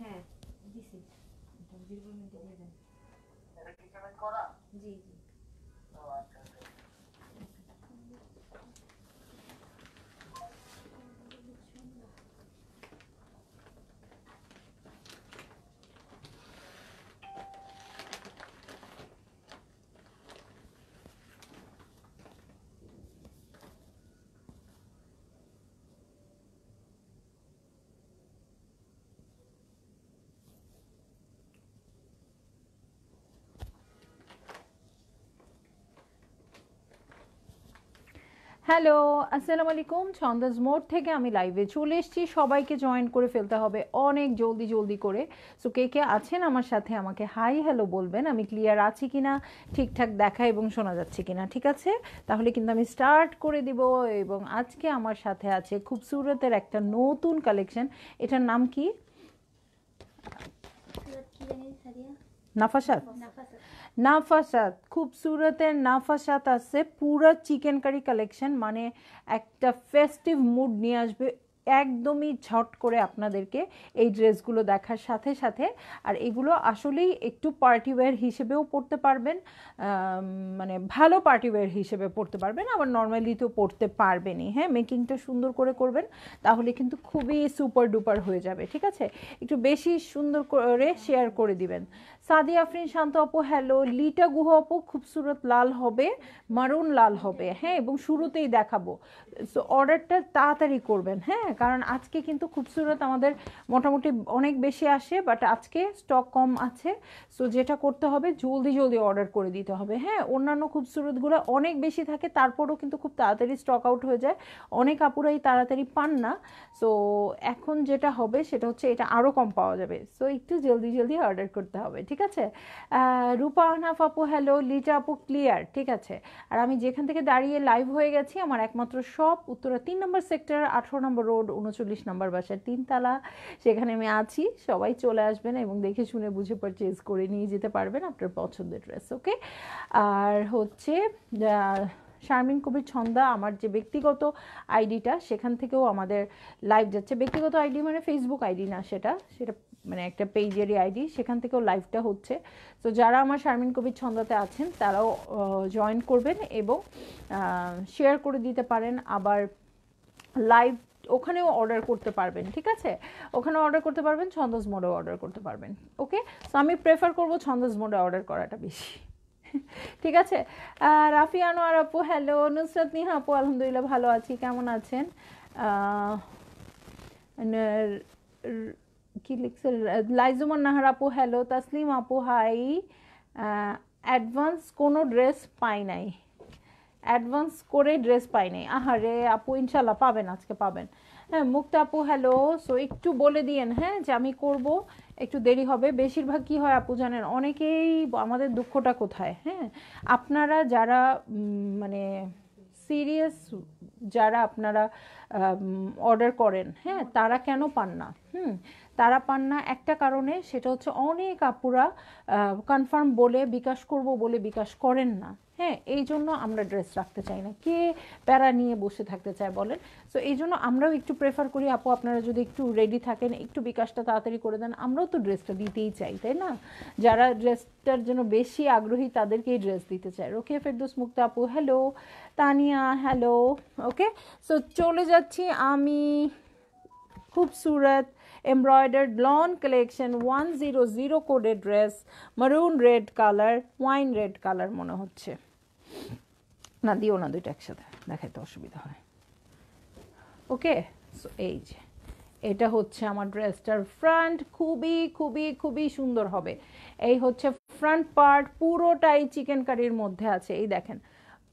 হ্যাঁ দিছি বীরপুর মিন্টে দিয়ে দেন এটা কি পেমেন্ট করা জি জি ও আচ্ছা হ্যালো আসসালামু আলাইকুম ছন্দাজ মোড় থেকে আমি লাইভে চলে এসেছি সবাইকে জয়েন করে ফেলতে হবে অনেক জলদি জলদি করে সো কে কে আছেন আমার সাথে আমাকে হাই হ্যালো বলবেন আমি ক্লিয়ার আছি কিনা ঠিকঠাক দেখা এবং শোনা যাচ্ছে কিনা ঠিক আছে তাহলে কিন্তু আমি স্টার্ট করে দিব এবং আজকে আমার সাথে আছে খুবসুরতের একটা নতুন কালেকশন এটার নাম কি নাফাসাত নাফাসাত খুবসুরতের নাফাসাত আছে পুরো চিকেন কারি কালেকশন মানে একটা ফেস্টিভ মুড নিয়ে আসবে একদমই ঝট করে আপনাদেরকে এই ড্রেসগুলো দেখার সাথে সাথে আর এগুলো আসলেই একটু পার্টিওয়্যার হিসেবেও পরতে পারবেন মানে ভালো পার্টিওয়্যার হিসেবে পরতে পারবেন আবার নর্মালি তো পরতে পারবেনই হ্যাঁ মেকিংটা সুন্দর করে করবেন তাহলে কিন্তু খুবই সুপার ডুপার হয়ে যাবে ঠিক আছে একটু বেশি সুন্দর করে শেয়ার করে দিবেন সাদি আফরিন শান্ত আপু হ্যালো লিটা গুহ আপু খুবসুরত লাল হবে মারুন লাল হবে হ্যাঁ এবং শুরুতেই দেখাবো সো অর্ডারটা তাড়াতাড়ি করবেন হ্যাঁ কারণ আজকে কিন্তু খুবসুরত আমাদের মোটামুটি অনেক বেশি আসে বাট আজকে স্টক কম আছে সো যেটা করতে হবে জলদি জলদি অর্ডার করে দিতে হবে হ্যাঁ অন্যান্য খুবসুরতগুলো অনেক বেশি থাকে তারপরেও কিন্তু খুব তাড়াতাড়ি স্টক আউট হয়ে যায় অনেক আপুরাই তাড়াতাড়ি পান না সো এখন যেটা হবে সেটা হচ্ছে এটা আরও কম পাওয়া যাবে সো একটু জলদি জলদি অর্ডার করতে হবে ঠিক আছে রূপা আহনাফ আপু হ্যালো লিটা আপু ক্লিয়ার ঠিক আছে আর আমি যেখান থেকে দাঁড়িয়ে লাইভ হয়ে গেছি আমার একমাত্র শপ উত্তরা 3 নম্বর সেক্টর 18 নম্বর রোড 39 নম্বর বাসার 3 তলা সেখানে আমি আছি সবাই চলে আসবেন এবং দেখে শুনে বুঝে পারচেজ করে নিয়ে যেতে পারবেন আপনার পছন্দের ড্রেস ওকে আর হচ্ছে শারমিন কবির ছন্দা আমার যে ব্যক্তিগত আইডিটা সেখান থেকেও আমাদের লাইভ যাচ্ছে ব্যক্তিগত আইডি মানে ফেসবুক আইডি না সেটা মানে একটা পেজেরই আইডি সেখান থেকেও লাইভটা হচ্ছে তো যারা আমার শারমিন কবির ছন্দাতে আছেন তারাও জয়েন করবেন এবং শেয়ার করে দিতে পারেন আবার লাইভ ওখানেও অর্ডার করতে পারবেন ঠিক আছে ওখানেও অর্ডার করতে পারবেন ছন্দাজ মোড়েও অর্ডার করতে পারবেন ওকে সো আমি প্রেফার করবো ছন্দাজ মোড়ে অর্ডার করাটা বেশি ঠিক আছে রাফি আনোয়ার আপু হ্যালো নুসরাত নিহা আপু আলহামদুলিল্লাহ ভালো আছি কেমন আছেন কি লিখছে লাইজুমান নাহার আপু হ্যালো তাসলিম আপু হাই অ্যাডভান্স কোনো ড্রেস পাই নাই অ্যাডভান্স করে ড্রেস পাই নাই আহারে আপু ইনশাল্লাহ পাবেন আজকে পাবেন হ্যাঁ মুক্তা আপু হ্যালো সো একটু বলে দিয়েন হ্যাঁ যে আমি করব একটু দেরি হবে বেশিরভাগ কি হয় আপু জানেন অনেকেই আমাদের দুঃখটা কোথায় হ্যাঁ আপনারা যারা মানে সিরিয়াস যারা আপনারা অর্ডার করেন হ্যাঁ তারা কেন পান না তারা পান না একটা কারণে সেটা হচ্ছে অনেক আপুরা কনফার্ম বলে বিকাশ করব বলে বিকাশ করেন না হ্যাঁ এই জন্য আমরা ড্রেস রাখতে চাই না কে প্যারা নিয়ে বসে থাকতে চায় বলেন সো এই জন্য আমরাও একটু প্রেফার করি আপু আপনারা যদি একটু রেডি থাকেন একটু বিকাশটা তাড়াতাড়ি করে দেন আমরাও তো ড্রেসটা দিতেই চাই তাই না যারা ড্রেসটার জন্য বেশি আগ্রহী তাদেরকেই ড্রেস দিতে চায় রোকেয়া ফেরদৌস মুক্তা আপু hello Tania hello okay so চলে যাচ্ছি আমি খুবসুরত embroidered lawn collection 100 coded dress maroon red color wine red color মনে হচ্ছে না দিও না দুইটা একসাথে দেখাইতে অসুবিধা হয় ওকে সো এই যে এটা হচ্ছে আমার ড্রেসটার ফ্রন্ট খুবই খুবই খুবই সুন্দর হবে এই হচ্ছে ফ্রন্ট পার্ট পুরোটাই চিকেন কারির মধ্যে আছে এই দেখেন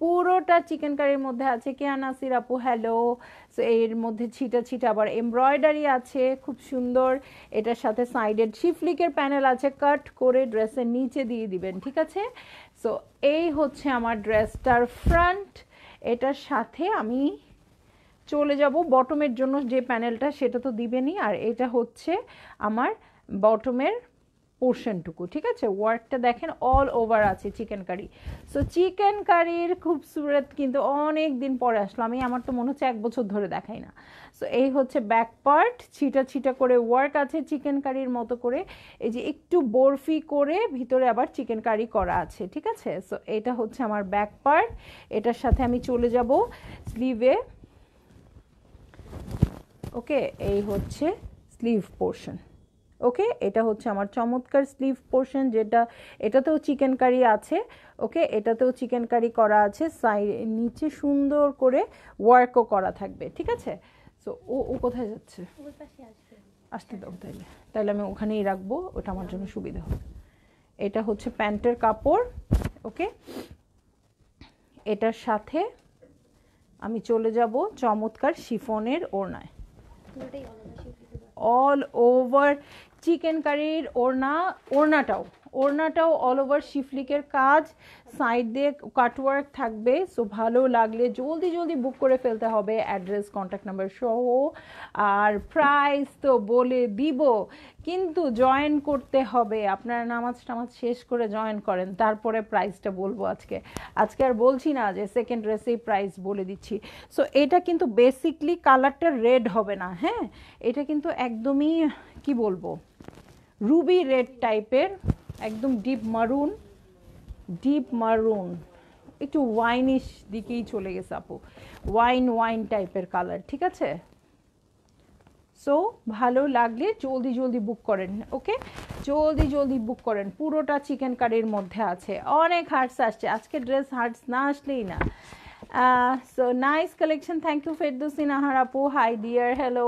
পুরোটা চিকেন কারির মধ্যে আছে কেয়া নাসির আপু হ্যালো সো এর মধ্যে ছিটা ছিটা আবার এমব্রয়ডারি আছে খুব সুন্দর এটার সাথে সাইডের শিফলিকের প্যানেল আছে কাট করে ড্রেসের নিচে দিয়ে দিবেন ঠিক আছে সো এই হচ্ছে আমার ড্রেসটার ফ্রন্ট এটার সাথে আমি চলে যাব বটমের জন্য যে প্যানেলটা সেটা তো দিবেনই আর এটা হচ্ছে আমার বটমের portion to ঠিক আছে ওয়ার্ডটা দেখেন অল ওভার আছে চিকেন কারি সো চিকেন কারির খুবসুরত কিন্তু অনেক দিন পরে আসলো আমি আমার তো মনে হচ্ছে এক বছর ধরে দেখাই না সো এই হচ্ছে ব্যাক পার্ট ছিটা ছিটা করে ওয়ার্ক আছে চিকেন কারির মতো করে এই যে একটু বরফি করে ভিতরে আবার চিকেন কারি করা আছে ঠিক আছে সো এটা হচ্ছে আমার ব্যাক পার্ট এটার সাথে আমি চলে যাব স্লিভে ওকে এই হচ্ছে স্লিভ পোরশন ওকে এটা হচ্ছে আমার চমৎকার স্লিভ পোরশন যেটা এটাতেও চিকেন কারি আছে ওকে এটাতেও চিকেন কারি করা আছে সাইড নিচে সুন্দর করে ওয়ার্কও করা থাকবে ঠিক আছে সো ও ও কোথায় যাচ্ছে ওর পাশে আসছে আসতে দাও তাহলে তাহলে আমি ওখানেই রাখবো ওটা আমার জন্য সুবিধা হবে এটা হচ্ছে প্যান্টের কাপড় ওকে এটার সাথে আমি চলে যাব চমৎকার শিফনের ওড়নায় দুটোই all over chicken curry orna tao all over shifliker kaj side de cut work thakbe so bhalo lagle joldi joldi book kore felte hobe address contact number show ar price to bole dibo কিন্তু join করতে হবে আপনারা নামাজ টামাজ শেষ করে join করেন তারপরে প্রাইসটা বলবো আজকে আজকে আর বলছি না যে সেকেন্ড ড্রেসেই প্রাইস বলে দিচ্ছি সো এটা কিন্তু বেসিক্যালি কালারটা রেড হবে না হ্যাঁ এটা কিন্তু একদমই কি বলবো রুবি রেড টাইপের একদম ডিপ মারুন একটু ওয়াইনিশ দিকেই চলে গেছে আপু ওয়াইন টাইপের কালার ঠিক আছে সো ভালো লাগলে জলদি জলদি বুক করেন ওকে জলদি জলদি বুক করেন পুরোটা চিকেন কারির মধ্যে আছে অনেক হার্টস আসছে আজকে ড্রেস হার্টস না আসলেই না so nice collection thank you Ferdousin Ahar আপু হাই ডিয়ার হ্যালো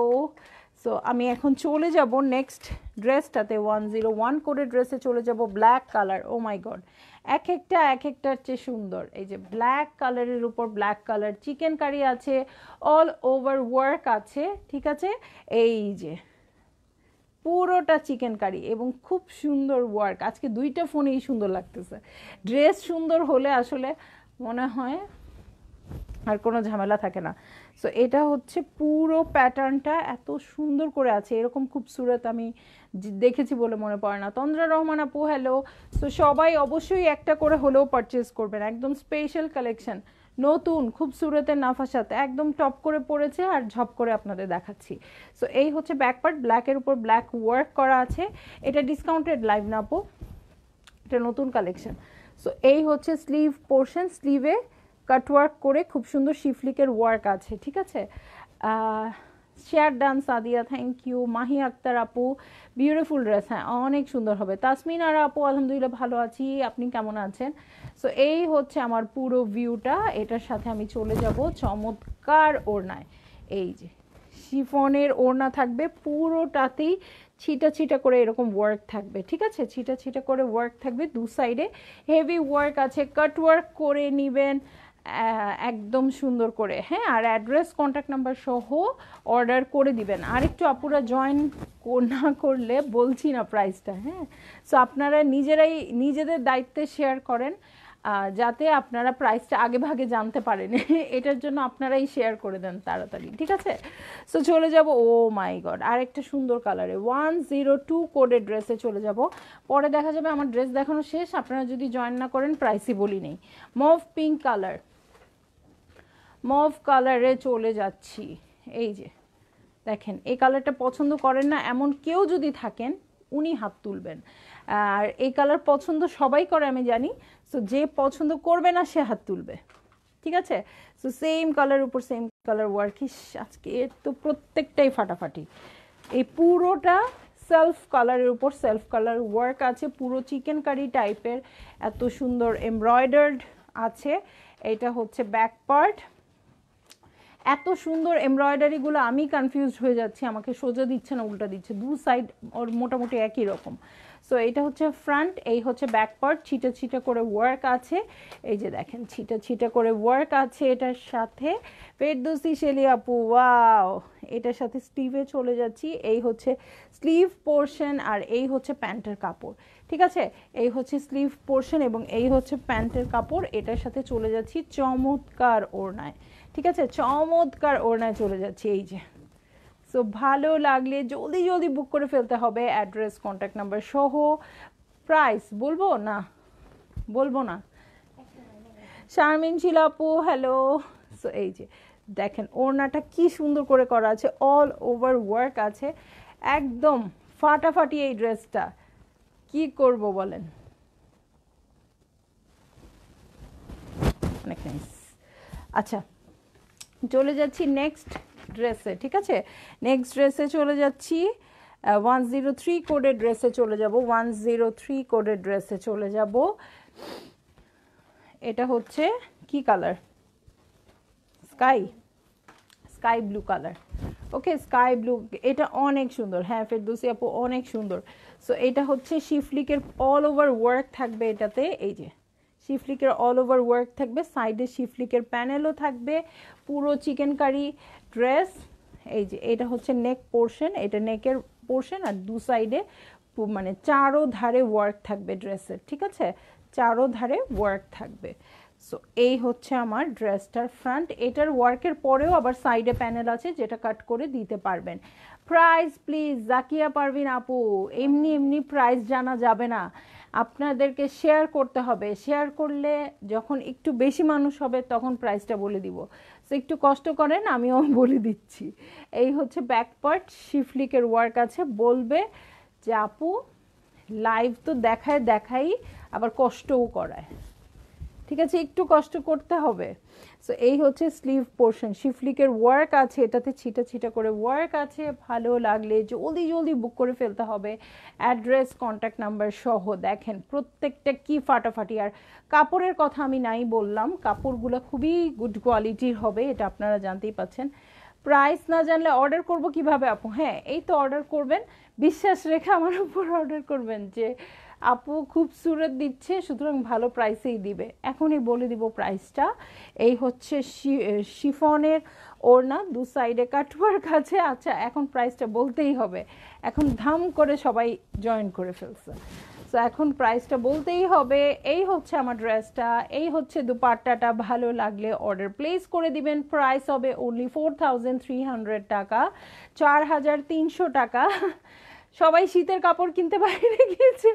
সো আমি এখন চলে যাব নেক্সট ড্রেসটাতে 101 কোডের ড্রেসে চলে যাব black colour oh my god এক একটার চেয়ে সুন্দর এই যে ব্ল্যাক কালারের উপর ব্ল্যাক কালার চিকেন কারি আছে অল ওভার ওয়ার্ক আছে ঠিক আছে এই যে পুরোটা চিকেন কারি এবং খুব সুন্দর ওয়ার্ক আজকে দুইটা ফোনেই সুন্দর লাগতেছে ড্রেস সুন্দর হলে আসলে মনে হয় আর কোনো ঝামেলা থাকে না সো এটা হচ্ছে পুরো প্যাটার্নটা এত সুন্দর করে আছে এরকম খুবসুরত আমি দেখেছি বলে মনে পড়ে না তন্দ্রা রহমান আপু হ্যালো সো সবাই অবশ্যই একটা করে হলেও পারচেজ করবেন একদম স্পেশাল কালেকশন নতুন খুবসুরতের নাফাসাত একদম টপ করে পড়েছে আর ঝপ করে আপনাদের দেখাচ্ছি সো এই হচ্ছে ব্যাক পার্ট ব্ল্যাকের উপর ব্ল্যাক ওয়ার্ক করা আছে এটা ডিসকাউন্টেড লাইভ না আপু এটা নতুন কালেকশন সো এই হচ্ছে স্লিভ পোর্শন স্লিভে কাট ওয়ার্ক করে খুব সুন্দর শিফলিকের ওয়ার্ক আছে ঠিক আছে share done Sadia thank you Mahi Akter আপু বিউটিফুল ড্রেস হ্যাঁ অনেক সুন্দর হবে তাসমিন আর আপু আলহামদুলিল্লাহ ভালো আছি আপনি কেমন আছেন সো এই হচ্ছে আমার পুরো ভিউটা এটার সাথে আমি চলে যাব চমৎকার ওড়নায় এই যে শিফনের ওড়না থাকবে পুরোটাতেই ছিটা ছিটা করে এরকম ওয়ার্ক থাকবে ঠিক আছে ছিটা ছিটা করে ওয়ার্ক থাকবে দু সাইডে হেভি ওয়ার্ক আছে কাট ওয়ার্ক করে নেবেন একদম সুন্দর করে হ্যাঁ আর অ্যাড্রেস কন্ট্যাক্ট নাম্বার সহ অর্ডার করে দিবেন আর একটু আপুরা জয়েন না করলে বলছি না প্রাইসটা হ্যাঁ সো আপনারা নিজেদের দায়িত্বে শেয়ার করেন যাতে আপনারা প্রাইসটা আগে ভাগে জানতে পারেন এটার জন্য আপনারাই শেয়ার করে দেন তাড়াতাড়ি ঠিক আছে সো চলে যাব ও মাই গড আরেকটা সুন্দর কালারে 102 কোডের ড্রেসে চলে যাব পরে দেখা যাবে আমার ড্রেস দেখানো শেষ আপনারা যদি জয়েন না করেন প্রাইসই বলি নেই মভ পিঙ্ক কালার মভ কালারে চলে যাচ্ছি এই যে দেখেন এই কালারটা পছন্দ করেন না এমন কেউ যদি থাকেন উনি হাত তুলবেন আর এই কালার পছন্দ সবাই করে আমি জানি সো যে পছন্দ করবে না সে হাত তুলবে ঠিক আছে সো সেম কালার উপর সেম কালার ওয়ার্ক আজকে এর তো প্রত্যেকটাই ফাটাফাটি এই পুরোটা সেলফ কালারের উপর সেলফ কালার ওয়ার্ক আছে পুরো চিকেন কারি টাইপের এত সুন্দর এমব্রয়ডার্ড আছে এটা হচ্ছে ব্যাক পার্ট এত সুন্দর এমব্রয়ডারিগুলো আমি কনফিউজড হয়ে যাচ্ছি আমাকে সোজা দিচ্ছে না উল্টা দিচ্ছে দু সাইড ওর মোটামুটি একই রকম সো এটা হচ্ছে ফ্রন্ট এই হচ্ছে ব্যাক পার্ট ছিটা ছিটা করে ওয়ার্ক আছে এই যে দেখেন ছিটা ছিটা করে ওয়ার্ক আছে এটার সাথে ফেরদৌসি শেলি আপু ওয়াও এটার সাথে স্লিভে চলে যাচ্ছি এই হচ্ছে স্লিভ পোর্শন আর এই হচ্ছে প্যান্টের কাপড় ঠিক আছে এই হচ্ছে স্লিভ পোর্শন এবং এই হচ্ছে প্যান্টের কাপড় এটার সাথে চলে যাচ্ছি চমৎকার ওড়নায় ঠিক আছে চমৎকার ওড়নায় চলে যাচ্ছি এই যে সো ভালো লাগলে জলদি জলদি বুক করে ফেলতে হবে। অ্যাড্রেস, কন্ট্যাক্ট নাম্বার সহ প্রাইস বলবো না, বলবো না। শারমিন শিলাপু হ্যালো। সো এই যে দেখেন ওড়নাটা কি সুন্দর করে করা আছে, অল ওভার ওয়ার্ক আছে, একদম ফাটাফাটি এই ড্রেসটা, কি করব বলেন। অনেক নাইস। আচ্ছা চলে যাচ্ছি নেক্সট ড্রেসে, ঠিক আছে? নেক্সট ড্রেসে চলে যাচ্ছি, 103 কোডের ড্রেসে চলে যাব, 103 কোডের ড্রেসে চলে যাব। এটা হচ্ছে কি colour? Sky, sky blue colour. Okay sky blue, এটা অনেক সুন্দর। হ্যাঁ ফেরদৌসী আপু অনেক সুন্দর। সো এটা হচ্ছে শিফলিকের অল ওভার ওয়ার্ক থাকবে এটাতে, এই যে শিফলিকের অল ওভার ওয়ার্ক থাকবে, সাইডে শিফলিকের প্যানেলও থাকবে, পুরো চিকেন কারি ড্রেস। এই যে এটা হচ্ছে নেক পোর্শন, এটা নেকের পোর্শন, আর দু সাইডে মানে চারো ধারে ওয়ার্ক থাকবে ড্রেসের, ঠিক আছে? চারো ধারে ওয়ার্ক থাকবে। সো এই হচ্ছে আমার ড্রেসটার ফ্রন্ট। এটার ওয়ার্কের পরেও আবার সাইডে প্যানেল আছে যেটা কাট করে দিতে পারবেন। প্রাইস প্লিজ জাকিয়া পারভিন আপু, এমনি এমনি প্রাইস জানা যাবে না, আপনাদেরকে শেয়ার করতে হবে। শেয়ার করলে যখন একটু বেশি মানুষ হবে তখন প্রাইসটা বলে দিব। সো একটু কষ্ট করেন, আমিও বলে দিচ্ছি। এই হচ্ছে ব্যাক পার্ট, শিফলিকের ওয়ার্ক আছে। বলবে যে আপু লাইভ তো দেখাই আবার কষ্টও করায়, ঠিক আছে? একটু কষ্ট করতে হবে। সো এই হচ্ছে স্লিভ পোর্শন, শিফলিকের ওয়ার্ক আছে এটাতে, ছিটা ছিটা করে ওয়ার্ক আছে। ভালো লাগলে জলদি জলদি বুক করে ফেলতে হবে, অ্যাড্রেস কন্ট্যাক্ট নাম্বার সহ। দেখেন প্রত্যেকটা কি ফাটাফাটি। আর কাপড়ের কথা আমি নাই বললাম, কাপড়গুলো খুবই গুড কোয়ালিটির হবে, এটা আপনারা জানতেই পাচ্ছেন। প্রাইস না জানলে অর্ডার করব কিভাবে আপু? হ্যাঁ এই তো অর্ডার করবেন, বিশ্বাস রেখে আমার উপর অর্ডার করবেন যে আপু খুব সুরত দিচ্ছে, সুতরাং ভালো প্রাইসেই দিবে। এখনই বলে দিব প্রাইসটা। এই হচ্ছে শিফনের ওড়না, দু সাইডে কাটওয়ার কাছে। আচ্ছা এখন প্রাইসটা বলতেই হবে, এখন ধাম করে সবাই জয়েন করে ফেলছে, সো এখন প্রাইসটা বলতেই হবে। এই হচ্ছে আমার ড্রেসটা, এই হচ্ছে দুপাট্টাটা। ভালো লাগলে অর্ডার প্লেস করে দিবেন। প্রাইস হবে অনলি 4300 টাকা, 4300 টাকা। সবাই শীতের কাপড় কিনতে বাইরে গিয়েছে,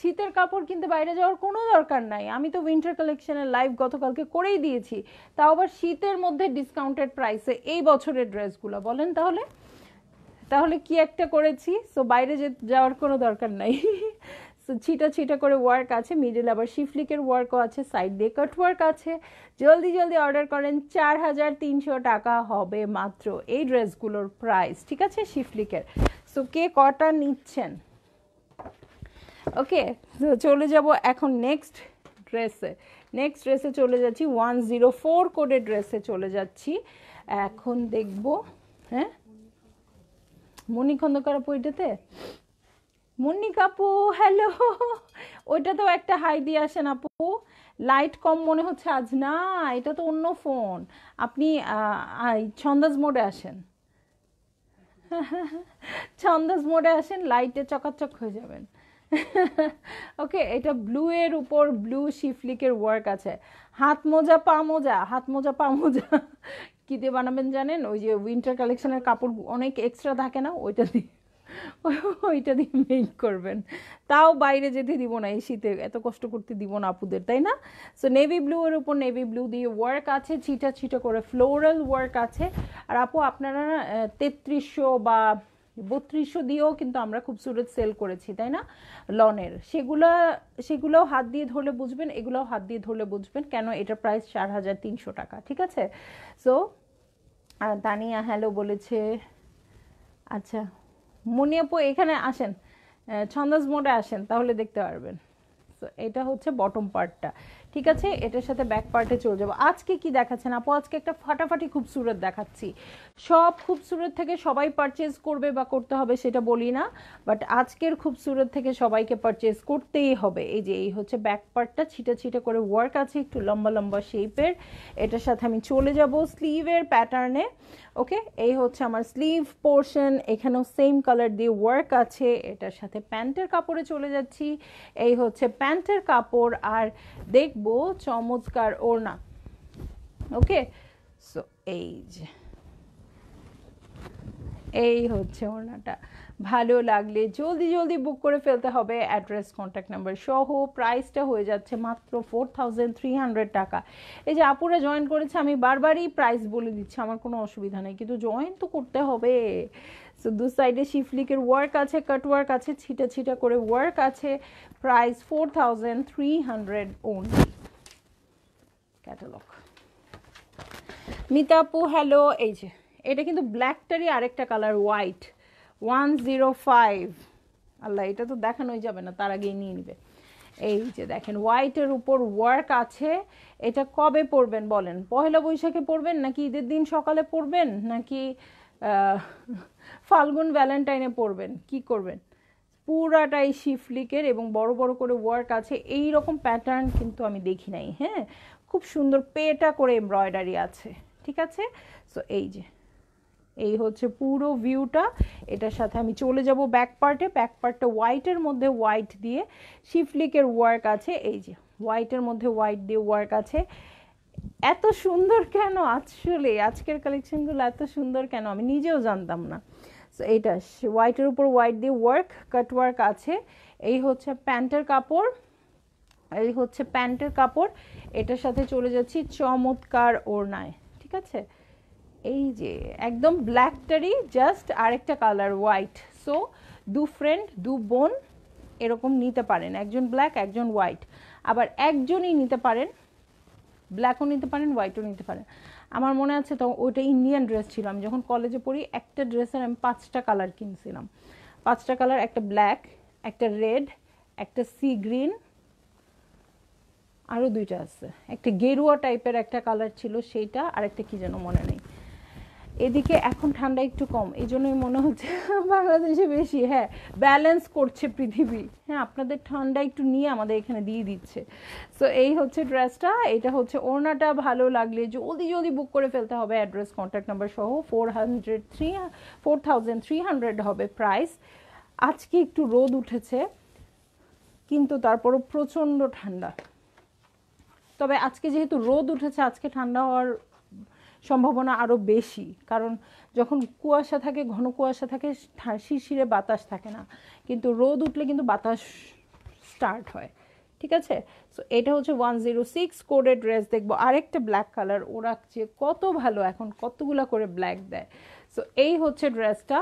শীতের কাপড় কিনতে বাইরে যাওয়ার কোনো দরকার নাই। আমি তো উইন্টার কালেকশনের লাইভ গতকালকে করেই দিয়েছি, তাও আবার শীতের মধ্যে ডিসকাউন্টেড প্রাইসে এই বছরের ড্রেসগুলো। বলেন তাহলে তাহলে কি একটা করেছি। সো বাইরে যাওয়ার কোনো দরকার নাই। সো ছিটা ছিটা করে ওয়ার্ক আছে, মিডল আবার শিফলিকের ওয়ার্কও আছে, সাইড দিয়ে কাট ওয়ার্ক আছে। জলদি জলদি অর্ডার করেন, 4300 টাকা হবে মাত্র এই ড্রেসগুলোর প্রাইস, ঠিক আছে? শিফলিকের। সো কে কটা নিচ্ছেন? ওকে চলে যাব এখন নেক্সট ড্রেসে। নেক্সট ড্রেসে চলে যাচ্ছি, 104 কোডের ড্রেসে চলে যাচ্ছি এখন। দেখব হ্যাঁ মনি খন্দকার বইটাতে, মুন্নি কাপু হ্যালো। ওইটা তো একটা হাই দিয়ে আসেন আপু। লাইট কম মনে হচ্ছে আজ, না এটা তো অন্য ফোন, আপনি ছন্দাজ মোডে আসেন, ছন্দাজ মোডে আসেন, লাইটে চকাচক হয়ে যাবেন। ওকে এটা ব্লু এর উপর ব্লু, শিফলিকের ওয়ার্ক আছে। হাত মোজা পা মোজা, হাত মোজা পা মোজা কী দিয়ে বানাবেন জানেন? ওই যে উইন্টার কালেকশনের কাপড় অনেক এক্সট্রা থাকে না, ওইটা দিয়ে, ওইটা দিয়ে মেক করবেন। তাও বাইরে যেতে দিব না, এই শীতে এত কষ্ট করতে দিব না আপুদের, তাই না? সো নেভি ব্লু এর উপর নেভি ব্লু দিয়ে ওয়ার্ক আছে, ছিটা ছিটা করে ফ্লোরাল ওয়ার্ক আছে। আর আপু আপনারা 3300 বা 3200 দিয়েও কিন্তু আমরা খুব সুন্দর সেল করেছি, তাই না? লনের সেগুলোও হাত দিয়ে ধরলে বুঝবেন, এগুলোও হাত দিয়ে ধরলে বুঝবেন কেন এটা প্রাইস 4300 টাকা, ঠিক আছে? সো তানিয়া হ্যালো বলেছে। আচ্ছা মনি আপু এখানে আসেন, ছন্দাজ মোডে আসেন, তাহলে দেখতে পারবেন। তো এটা হচ্ছে বটম পার্টটা, ঠিক আছে? এটার সাথে ব্যাক পার্টে চলে যাবো। আজকে কি দেখাচ্ছেন আপু? আজকে একটা ফাটাফাটি খুবসুরত দেখাচ্ছি। সব খুবসুরত থেকে সবাই পারচেজ করবে বা করতে হবে সেটা বলি না, বাট আজকের খুবসুরত থেকে সবাইকে পারচেজ করতেই হবে। এই যে এই হচ্ছে ব্যাক পার্টটা, ছিটা ছিটা করে ওয়ার্ক আছে, একটু লম্বা লম্বা শেপের। এটার সাথে আমি চলে যাব স্লিভের প্যাটার্নে। ওকে এই হচ্ছে আমার স্লিভ পোর্শন, এখানেও সেম কালার দিয়ে ওয়ার্ক আছে। এটার সাথে প্যান্টের কাপড়ে চলে যাচ্ছি, এই হচ্ছে প্যান্টের কাপড়। আর দেখবো চমৎকার ওড়না। ওকে সো এই যে এই হচ্ছে ওড়নাটা। ভালো লাগলে জলদি জলদি বুক করে ফেলতে হবে, অ্যাড্রেস কন্ট্যাক্ট নাম্বার সহ। প্রাইসটা হয়ে যাচ্ছে মাত্র 4300 টাকা। এই যে আপুরা জয়েন করেছে, আমি বারবারই প্রাইস বলে দিচ্ছি, আমার কোনো অসুবিধা নেই, কিন্তু জয়েন তো করতে হবে। সো দু সাইডে শিফলিকের ওয়ার্ক আছে, কাট ওয়ার্ক আছে, ছিটা ছিটা করে ওয়ার্ক আছে। Price 4300 only. ক্যাটালগ মিতাপু হ্যালো। এই যে এটা কিন্তু ব্ল্যাকটারই আরেকটা কালার, হোয়াইট 105। আল্লাহ, এটা তো দেখানোই যাবে না, তার আগেই নিয়ে নেবে। এই যে দেখেন হোয়াইটের উপর ওয়ার্ক আছে। এটা কবে পরবেন বলেন? পহেলা বৈশাখে পরবেন, নাকি ঈদের দিন সকালে পরবেন, নাকি ফাল্গুন ভ্যালেন্টাইনে পরবেন, কি করবেন? পুরাটাই শিফলিকের এবং বড় বড় করে ওয়ার্ক আছে। এই রকম প্যাটার্ন কিন্তু আমি দেখি নাই। হ্যাঁ, খুব সুন্দর পেটা করে এমব্রয়ডারি আছে, ঠিক আছে। সো এই যে এই হচ্ছে পুরো ভিউটা। এটার সাথে আমি চলে যাব ব্যাক পার্টে। ব্যাক পার্টটা হোয়াইটের মধ্যে হোয়াইট দিয়ে শিফলিকের ওয়ার্ক আছে। এই যে হোয়াইটের মধ্যে হোয়াইট দিয়ে ওয়ার্ক আছে। এত সুন্দর কেন আসলে আজকের কালেকশনগুলো, এত সুন্দর কেন আমি নিজেও জানতাম না। সো এইটা হোয়াইটের উপর হোয়াইট দিয়ে ওয়ার্ক, কাট ওয়ার্ক আছে। এই হচ্ছে প্যান্টের কাপড়, এই হচ্ছে প্যান্টের কাপড়। এটার সাথে চলে যাচ্ছি চমৎকার ওড়নায়, ঠিক আছে। এই যে একদম ব্ল্যাকটারই জাস্ট আরেকটা কালার হোয়াইট। সো দু ফ্রেন্ড দু বোন এরকম নিতে পারেন, একজন ব্ল্যাক একজন হোয়াইট, আবার একজনই নিতে পারেন, ব্ল্যাকও নিতে পারেন হোয়াইটও নিতে পারেন। আমার মনে আছে তখন ওইটা ইন্ডিয়ান ড্রেস ছিল, আমি যখন কলেজে পড়ি একটা ড্রেসের আমি 5টা কালার কিনছিলাম, 5টা কালার, একটা ব্ল্যাক, একটা রেড, একটা সি গ্রিন, আরও 2টা আছে, একটা গেরুয়া টাইপের একটা কালার ছিল সেইটা, আর একটা কী যেন মনে নেই। এদিকে এখন ঠান্ডা একটু কম, এই জন্যই মনে হচ্ছে বাংলাদেশে বেশি। হ্যাঁ, ব্যালেন্স করছে পৃথিবী। হ্যাঁ, আপনাদের ঠান্ডা একটু নিয়ে আমাদের এখানে দিয়ে দিচ্ছে। সো এই হচ্ছে ড্রেসটা, এটা হচ্ছে ওড়নাটা। ভালো লাগলে জলদি জলদি বুক করে ফেলতে হবে, অ্যাড্রেস কন্ট্যাক্ট নাম্বার সহ। 4300 হবে প্রাইস। আজকে একটু রোদ উঠেছে, কিন্তু তারপরও প্রচণ্ড ঠান্ডা। তবে আজকে যেহেতু রোদ উঠেছে, আজকে ঠান্ডা হওয়ার সম্ভাবনা আরও বেশি, কারণ যখন কুয়াশা থাকে, ঘন কুয়াশা থাকে, শিরশিরে বাতাস থাকে না, কিন্তু রোদ উঠলে কিন্তু বাতাস স্টার্ট হয়, ঠিক আছে। সো এটা হচ্ছে 106 কোডের ড্রেস। দেখবো আরেকটা ব্ল্যাক কালার, ওরা যে কত ভালো এখন কতগুলা করে ব্ল্যাক দেয়। সো এই হচ্ছে ড্রেসটা,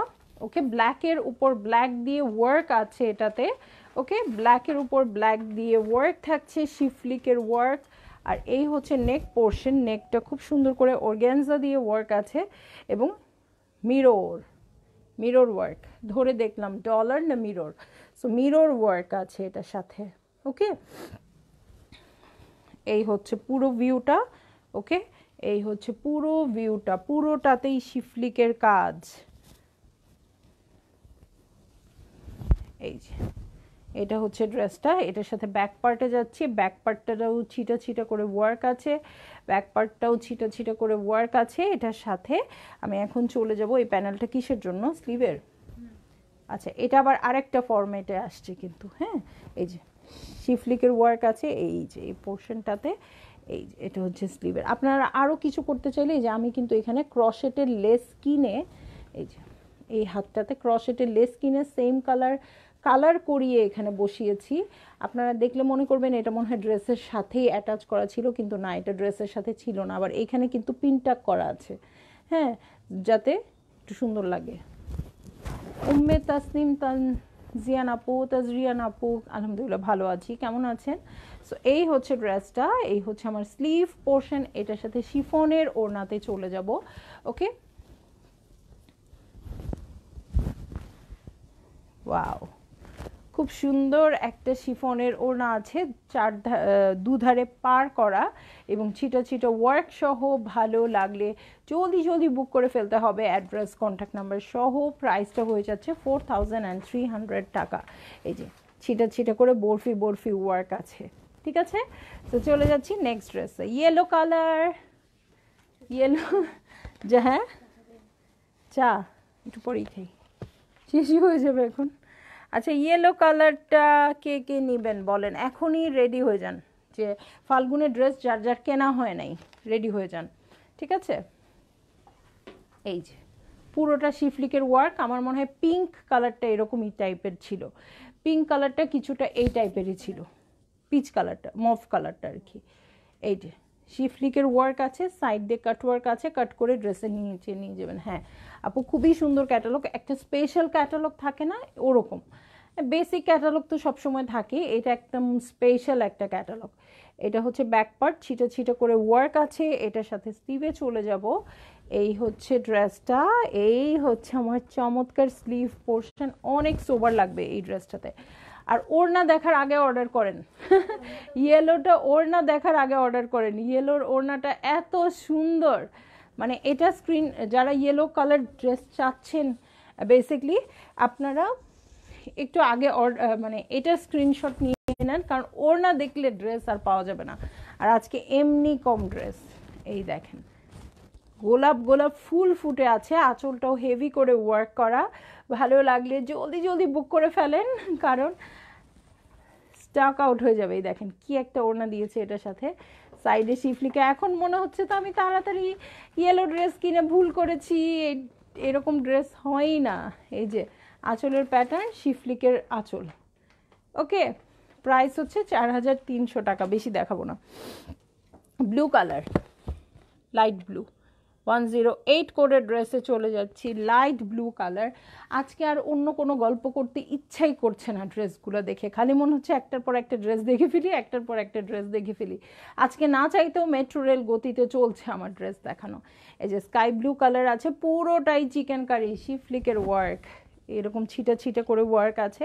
ওকে। ব্ল্যাকের উপর ব্ল্যাক দিয়ে ওয়ার্ক আছে এটাতে, ওকে। ব্ল্যাকের উপর ব্ল্যাক দিয়ে ওয়ার্ক থাকছে, শিফলিকের ওয়ার্ক। আর এই হচ্ছে নেক পোর্শন, নেকটা খুব সুন্দর করে অর্গ্যানজা দিয়ে ওয়ার্ক আছে এবং মিরর ওয়ার্ক, ধরে দেখলাম ডলার না মিরর। সো মিরর ওয়ার্ক আছে এটার সাথে, ওকে। এই হচ্ছে পুরো ভিউটা, ওকে। এই হচ্ছে পুরো ভিউটা, পুরোটাতেই শিফলিকের কাজ। এই যে এটা হচ্ছে ড্রেসটা, এটার সাথে ব্যাক পার্টে যাচ্ছি। ব্যাক পার্টটাও ছিটা ছিটা করে ওয়ার্ক আছে, ব্যাক পার্টটাও ছিটা ছিটা করে ওয়ার্ক আছে। এটার সাথে আমি এখন চলে যাব। এই প্যানেলটা কিসের জন্য? স্লিভের। আচ্ছা, এটা আবার আরেকটা ফরম্যাটে আসছে কিন্তু। হ্যাঁ, এই যে শিফলিকের ওয়ার্ক আছে, এই যে এই পোর্শনটাতে, এই যে এটা হচ্ছে স্লিভের। আপনারা আরও কিছু করতে চাইলে, এই যে আমি কিন্তু এখানে ক্রশেটের লেস কিনে, এই যে এই হাতটাতে ক্রশেটের লেস কিনে সেম কালার করিয়ে এখানে বসিয়েছি। আপনারা দেখলে মনে করবেন এটা মনে হয় ড্রেসের সাথেই অ্যাটাচ করা ছিল, কিন্তু না, এটা ড্রেসের সাথে ছিল না। আবার এখানে কিন্তু পিনটাক করা আছে, হ্যাঁ, যাতে একটু সুন্দর লাগে। উম্মে তাসনিম তানজিয়ান আপু, তাজরিয়ান আপু, আলহামদুলিল্লাহ ভালো আছি, কেমন আছেন? সো এই হচ্ছে ড্রেসটা, এই হচ্ছে আমার স্লিভ পোর্শন। এটার সাথে শিফনের ওড়নাতে চলে যাব, ওকে। ওয়াও, খুব সুন্দর একটা শিফনের ওড়না আছে, চার দুধারে পার করা এবং ছিটা ছিটা ওয়ার্ক সহ। ভালো লাগলে জলদি জলদি বুক করে ফেলতে হবে, অ্যাড্রেস কন্ট্যাক্ট নাম্বার সহ। প্রাইসটা হয়ে যাচ্ছে 4300 টাকা। এই যে ছিটা ছিটা করে বরফি ওয়ার্ক আছে, ঠিক আছে। তো চলে যাচ্ছি next dress. Yellow colour, yellow যা, হ্যাঁ চা একটু পরেই খাই, শেষই হয়ে যাবে এখন। আচ্ছা, ইয়েলো কালারটা কে কে নেবেন বলেন? এখনই রেডি হয়ে যান, যে ফাল্গুনের ড্রেস যার যার কেনা হয় নাই, রেডি হয়ে যান, ঠিক আছে। এই যে পুরোটা শিফলিকের ওয়ার্ক। আমার মনে হয় পিঙ্ক কালারটা এরকমই টাইপের ছিল, পিঙ্ক কালারটা কিছুটা এই টাইপেরই ছিল, পিচ কালারটা মফ কালারটা আর কি। এই যে শিফলিকের ওয়ার্ক আছে, সাইড দিয়ে কাট ওয়ার্ক আছে, কাট করে ড্রেসে নিচে নিয়ে যাবেন। হ্যাঁ আপু খুবই সুন্দর ক্যাটালগ, একটা স্পেশাল ক্যাটালগ থাকে না ওরকম, বেসিক ক্যাটালগ তো সবসময় থাকে, এটা একদম স্পেশাল একটা ক্যাটালগ। এটা হচ্ছে ব্যাক পার্ট, ছিটা ছিটা করে ওয়ার্ক আছে। এটার সাথে স্লিভে চলে যাব। এই হচ্ছে ড্রেসটা, এই হচ্ছে আমার চমৎকার স্লিভ পোর্শন, অনেক সোবার লাগবে এই ড্রেসটাতে। আর ওড়না দেখার আগে অর্ডার করেন, ইয়েলোটা ওড়না দেখার আগে অর্ডার করেন, ইয়েলোর ওড়নাটা এত সুন্দর, মানে এটা স্ক্রিন যারা ইয়েলো কালার ড্রেস চাচ্ছেন বেসিক্যালি আপনারা একটু আগে মানে এটার স্ক্রিনশট নিয়ে নেন, কারণ ওড়না দেখলে ড্রেস আর পাওয়া যাবে না। আর আজকে এমনি কম ড্রেস, এই দেখেন গোলাপ গোলাপ ফুল ফুটে আছে, আঁচলটাও হেভি করে ওয়ার্ক করা। ভালো লাগলে জলদি জলদি বুক করে ফেলেন, কারণ স্টক আউট হয়ে যাবে। এই দেখেন কি একটা ওড়না দিয়েছে এটার সাথে, সাইডে শিফলিকা। এখন মনে হচ্ছে তো আমি তাড়াতাড়ি ইয়েলো ড্রেস কিনে ভুল করেছি, এরকম ড্রেস হয়ই না। এই যে আঁচলের প্যাটার্ন শিফলিকের আঁচল। ওকে, প্রাইস হচ্ছে 4300 টাকা, বেশি দেখাবো না। ব্লু কালার, লাইট ব্লু 108 কোডের ড্রেসে চলে যাচ্ছি, লাইট ব্লু কালার। আজকে আর অন্য কোনো গল্প করতে ইচ্ছাই করছে না ড্রেসগুলো দেখে, খালি মনে হচ্ছে একটার পর একটা ড্রেস দেখে ফেলি, একটার পর একটা ড্রেস দেখে ফেলি। আজকে না চাইতেও মেট্রো রেল গতিতে চলছে আমার ড্রেস দেখানো। এই যে স্কাই ব্লু কালার আছে, পুরোটাই চিকেন কারি শিফলিকের ওয়ার্ক, এরকম ছিটা ছিটা করে ওয়ার্ক আছে।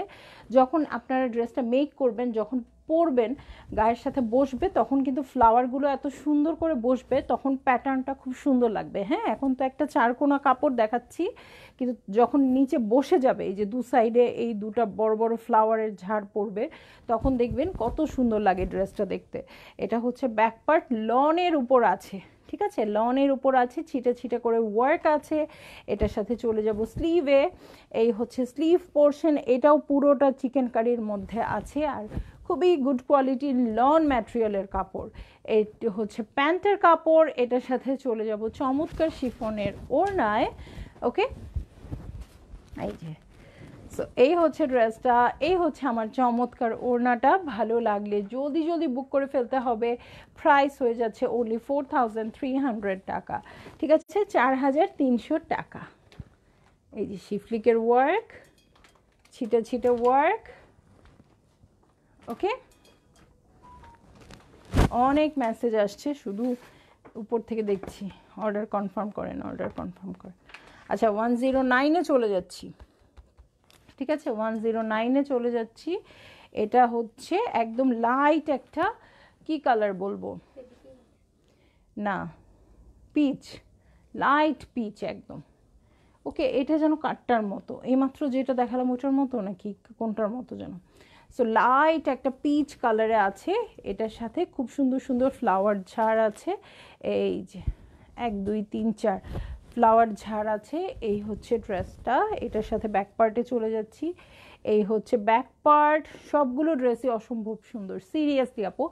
যখন আপনারা ড্রেসটা মেক করবেন, যখন পরবেন, গায়ের সাথে বসবে, তখন কিন্তু ফ্লাওয়ারগুলো এত সুন্দর করে বসবে, তখন প্যাটার্নটা খুব সুন্দর লাগবে। হ্যাঁ এখন তো একটা চারকোনা কাপড় দেখাচ্ছি, কিন্তু যখন নিচে বসে যাবে, এই যে দু সাইডে এই দুটো বড় বড় ফ্লাওয়ারের ঝাড় পড়বে, তখন দেখবেন কত সুন্দর লাগে ড্রেসটা দেখতে। এটা হচ্ছে ব্যাক পার্ট, লনের উপর আছে, ঠিক আছে, লনের উপর আছে, ছিটে ছিটে করে ওয়ার্ক আছে। এটার সাথে চলে যাব স্লিভে। এই হচ্ছে স্লিভ পোর্শন, এটাও পুরোটা চিকেন কারির মধ্যে আছে, আর খুবই গুড কোয়ালিটির লন ম্যাটেরিয়ালের কাপড়। এই হচ্ছে প্যান্টের কাপড়। এটার সাথে চলে যাব চমৎকার শিফনের ওড়নায়। ওকে, এই যে সো এই হচ্ছে ড্রেসটা, এই হচ্ছে আমার চমৎকার ওড়নাটা। ভালো লাগলে জলদি জলদি বুক করে ফেলতে হবে। প্রাইস হয়ে যাচ্ছে অনলি 4300 টাকা, ঠিক আছে, 4300 টাকা। এই যে শিফলিকের ওয়ার্ক, ছিটে ছিটে ওয়ার্ক, ওকে। অনেক মেসেজ আসছে, শুধু উপর থেকে দেখছি। অর্ডার কনফার্ম করেন, অর্ডার কনফার্ম করেন। আচ্ছা 109-এ চলে যাচ্ছি, ঠিক আছে, 109-এ চলে যাচ্ছি। এটা হচ্ছে একদম লাইট একটা কি কালার বলবো না, পিচ, লাইট পিচ একদম। ওকে, এটা যেন কাটটার মতো, এইমাত্র যেটা দেখালাম ওটার মতো নাকি কোনটার মতো যেন। সো লাইট একটা পিচ কালারে আছে। এটার সাথে খুব সুন্দর সুন্দর ফ্লাওয়ার ঝাড় আছে, এই যে 1 2 3 4 ফ্লাওয়ার ঝাড় আছে। এই হচ্ছে ড্রেসটা। এটার সাথে ব্যাক পার্টে চলে যাচ্ছি। এই হচ্ছে ব্যাক পার্ট। সবগুলো ড্রেসই অসম্ভব সুন্দর, সিরিয়াসলি আপু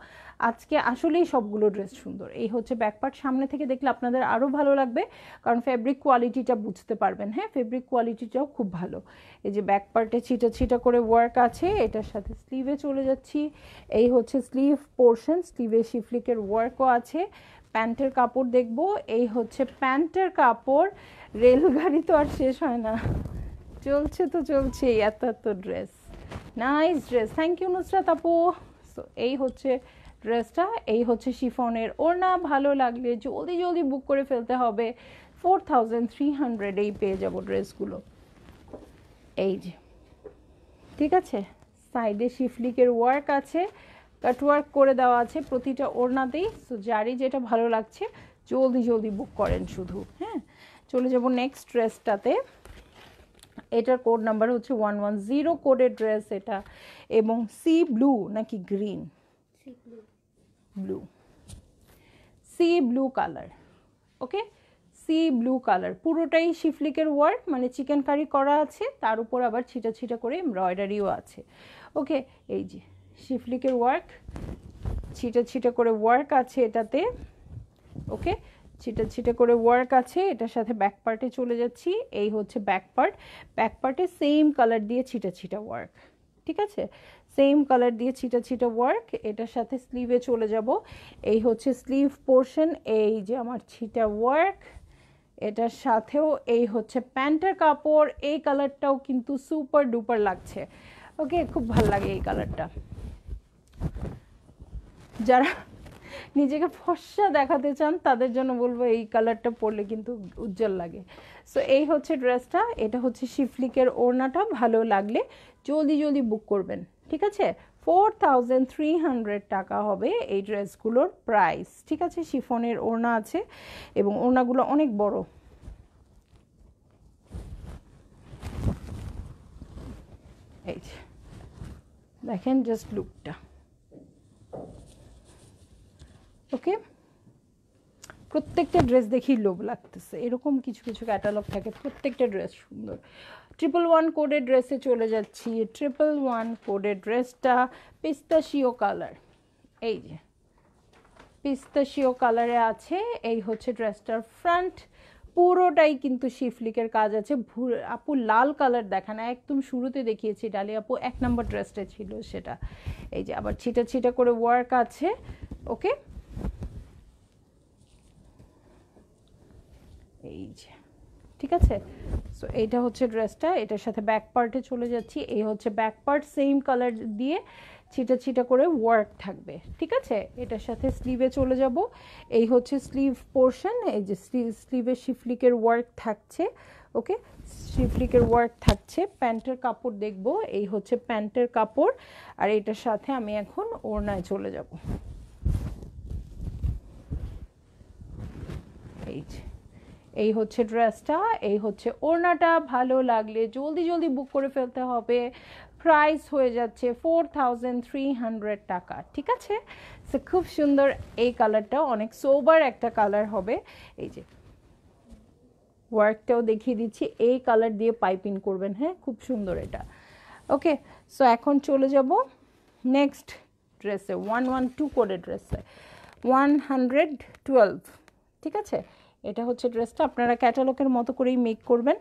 আজকে আসলেই সবগুলো ড্রেস সুন্দর। এই হচ্ছে ব্যাক পার্ট, সামনে থেকে দেখলে আপনাদের আরও ভালো লাগবে, কারণ ফেব্রিক কোয়ালিটিটা বুঝতে পারবেন। হ্যাঁ ফেব্রিক কোয়ালিটিটাও খুব ভালো। এই যে ব্যাক পার্টে ছিটা ছিটা করে ওয়ার্ক আছে। এটার সাথে স্লিভে চলে যাচ্ছি। এই হচ্ছে স্লিভ পোর্শন, স্লিভে শিফলিকের ওয়ার্কও আছে। প্যান্টের কাপড় দেখব। এই হচ্ছে প্যান্টের কাপড়। রেলগাড়ি তো আর শেষ হয় না, চলছে তো চলছে এত এত dress. Nice dress, thank you Nusrat আপু। সো এই হচ্ছে ড্রেসটা, এই হচ্ছে শিফনের ওড়না। ভালো লাগলে জলদি জলদি বুক করে ফেলতে হবে। 4300-এই পেয়ে যাব ড্রেসগুলো। এই যে ঠিক আছে, সাইডে শিফলিকের ওয়ার্ক আছে, কাটওয়ার্ক করে দেওয়া আছে প্রতিটা ওড়নাতেই। সো যারই যেটা ভালো লাগছে জলদি জলদি বুক করেন শুধু। হ্যাঁ চলে যাব নেক্সট ড্রেসটাতে। এটার কোড নাম্বার হচ্ছে 110 কোডের ড্রেস এটা, এবং সি ব্লু নাকি green, blue sea blue colour. Okay sea blue colour, পুরোটাই শিফলিকের ওয়ার্ক, মানে চিকেন কারি করা আছে, তার উপর আবার ছিটা ছিটা করে এমব্রয়ডারিও আছে। ওকে এই যে শিফলিকের ওয়ার্ক, ছিটা ছিটা করে ওয়ার্ক আছে এটাতে। ওকে ছিটা ছিটা করে ওয়ার্ক আছে, এটার সাথে ব্যাক পার্টে চলে যাচ্ছি। এই হচ্ছে ব্যাক পার্ট, ব্যাক পার্টে সেম কালার দিয়ে ছিটা ছিটা ওয়ার্ক, ঠিক আছে, সেম কালার দিয়ে ছিটা ছিটা ওয়ার্ক। এটার সাথে স্লিভে চলে যাব, এই হচ্ছে স্লিভ পোর্শন, এই যে আমার ছিটা ওয়ার্ক। এটার সাথেও এই হচ্ছে প্যান্টের কাপড়, এই কালারটাও কিন্তু সুপার ডুপার লাগছে, ওকে, খুব ভালো লাগে এই কালারটা। যারা নিজেকে ফর্সা দেখাতে চান তাদের জন্য বলবো এই কালারটা পরলে কিন্তু উজ্জ্বল লাগে। সো এই হচ্ছে ড্রেসটা, এটা হচ্ছে শিফলিকের ওড়নাটা। ভালো লাগলে জলদি জলদি বুক করবেন, ঠিক আছে। 4300 টাকা হবে এই ড্রেসগুলোর প্রাইস, ঠিক আছে। শিফনের ওড়না আছে এবং ওড়নাগুলো অনেক বড়। এই দেখেন জাস্ট লুকটা, ওকে। প্রত্যেকটা ড্রেস দেখি লোভ লাগতেছে, এরকম কিছু কিছু ক্যাটালগ থাকে, প্রত্যেকটা ড্রেস সুন্দর। 111 কোডের ড্রেসে চলে যাচ্ছি। 111 কোডের ড্রেসটা পিস্তাশিও কালার, এই যে পিস্তাশিও কালারে আছে। এই হচ্ছে ড্রেসটার ফ্রন্ট, পুরোটাই কিন্তু শিফলিকের কাজ আছে। আপু লাল কালার দেখানো, একদম শুরুতে দেখিয়েছি ডালি আপু, 1 নম্বর ড্রেসটা ছিল সেটা। এই যে আবার ছিটা ছিটা করে ওয়ার্ক আছে, ওকে। এই যে, ঠিক আছে। সো এইটা হচ্ছে ড্রেসটা, এটার সাথে ব্যাক পার্টে চলে যাচ্ছি। এই হচ্ছে ব্যাক পার্ট, সেম কালার দিয়ে ছিটা ছিটা করে ওয়ার্ক থাকবে, ঠিক আছে। এটার সাথে স্লিভে চলে যাব, এই হচ্ছে স্লিভ পোর্শন। এই যে স্লিভে শিফলিকের ওয়ার্ক থাকছে, ওকে, শিফলিকের ওয়ার্ক থাকছে। প্যান্টের কাপড় দেখব, এই হচ্ছে প্যান্টের কাপড়। আর এটার সাথে আমি এখন ওড়নায় চলে যাব। এই যে এই হচ্ছে ড্রেসটা, এই হচ্ছে ওড়নাটা। ভালো লাগলে জলদি জলদি বুক করে ফেলতে হবে। প্রাইস হয়ে যাচ্ছে 4300 টাকা, ঠিক আছে। সে খুব সুন্দর এই কালারটা, অনেক সোবার একটা কালার হবে। এই যে ওয়ার্কটাও দেখিয়ে দিচ্ছি, এই কালার দিয়ে পাইপিং করবেন, হ্যাঁ, খুব সুন্দর এটা, ওকে। সো এখন চলে যাব নেক্সট ড্রেসে, 112 কোডের ড্রেসে, 112, ঠিক আছে। এটা হচ্ছে ড্রেসটা, আপনারা ক্যাটালগের মতো করেই মেক করবেন।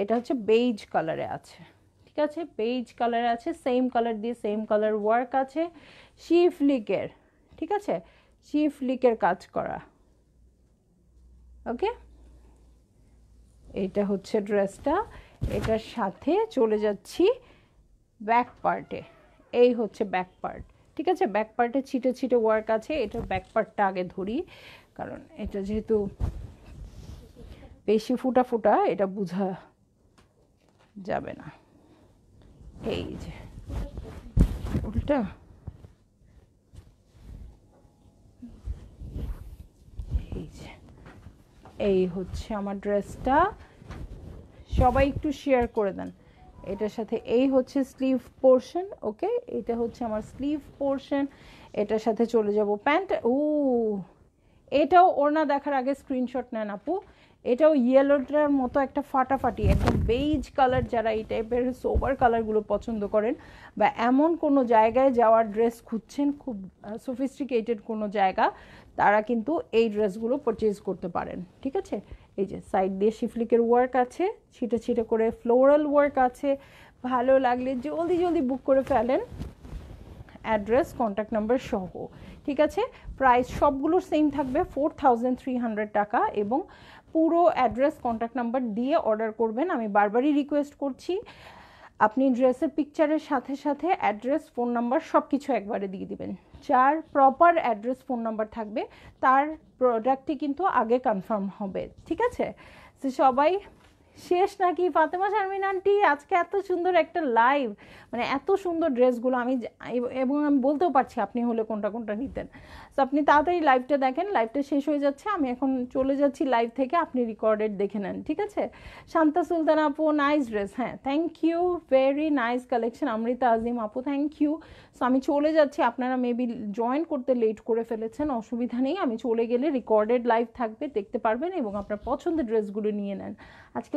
এটা হচ্ছে বেইজ কালারে আছে, ঠিক আছে, বেইজ কালারে আছে, সেম কালার দিয়ে সেম কালার ওয়ার্ক আছে। শিফলিকের, ঠিক আছে, শিফলিকের কাজ করা, ওকে। এটা হচ্ছে ড্রেসটা, এটার সাথে চলে যাচ্ছি ব্যাক পার্টে। এই হচ্ছে ব্যাক পার্ট, ঠিক আছে, ব্যাক পার্টে ছিটে ছিটে ওয়ার্ক আছে। এটার ব্যাক পার্টটা আগে ধরি, কারণ এটা যেহেতু বেশি ফুটা ফুটা, এটা বোঝা যাবে না। এই যে উল্টা, এই হচ্ছে আমার ড্রেসটা, সবাই একটু শেয়ার করে দেন। এটার সাথে এই হচ্ছে স্লিভ পোর্শন, ওকে, এটা হচ্ছে আমার স্লিভ পোর্শন। এটার সাথে চলে যাব প্যান্ট। ও এটাও ওড়না দেখার আগে স্ক্রিনশট নেন আপু। এটাও ইয়েলোটার মতো একটা ফাটাফাটি, একদম বেইজ কালার। যারা এই টাইপের সোবার কালারগুলো পছন্দ করেন বা এমন কোনো জায়গায় যাওয়ার ড্রেস খুঁজছেন, খুব সফিস্টিকেটেড কোনো জায়গা, তারা কিন্তু এই ড্রেসগুলো পারচেজ করতে পারেন, ঠিক আছে। এই যে সাইড দিয়ে শিফলিকের ওয়ার্ক আছে, ছিটে ছিটে করে ফ্লোরাল ওয়ার্ক আছে। ভালো লাগলে জলদি জলদি বুক করে ফেলেন, অ্যাড্রেস কন্ট্যাক্ট নাম্বার সহ, ঠিক আছে। প্রাইস সবগুলোর সেম থাকবে 4300 টাকা, এবং পুরো অ্যাড্রেস কন্ট্যাক্ট নাম্বার দিয়ে অর্ডার করবেন। আমি বারবারই রিকোয়েস্ট করছি, আপনি ড্রেসের পিকচারের সাথে সাথে অ্যাড্রেস, ফোন নাম্বার সব কিছু একবারে দিয়ে দিবেন। যার প্রপার অ্যাড্রেস, ফোন নাম্বার থাকবে, তার প্রোডাক্টটি কিন্তু আগে কনফার্ম হবে, ঠিক আছে। তো সবাই শেষ নাকি ফাতেমা শারমিন আন্টি, আজকে এত সুন্দর একটা লাইভ, মানে এত সুন্দর ড্রেসগুলো আমি, এবং আমি বলতেও পারছি আপনি হলে কোনটা কোনটা নিতেন। তো আপনি তাড়াতাড়ি লাইভটা দেখেন, লাইভটা শেষ হয়ে যাচ্ছে, আমি এখন চলে যাচ্ছি লাইভ থেকে, আপনি রেকর্ডেড দেখে নেন, ঠিক আছে। শান্তা সুলতান আপু, নাইস ড্রেস, হ্যাঁ thank you, very nice collection. Amrita Azim আপু, থ্যাংক ইউ। সো আমি চলে যাচ্ছি, আপনারা মেবি জয়েন করতে লেট করে ফেলেছেন, অসুবিধা নেই, আমি চলে গেলে রেকর্ডেড লাইভ থাকবে, দেখতে পারবেন এবং আপনার পছন্দের ড্রেসগুলো নিয়ে নেন। আজকে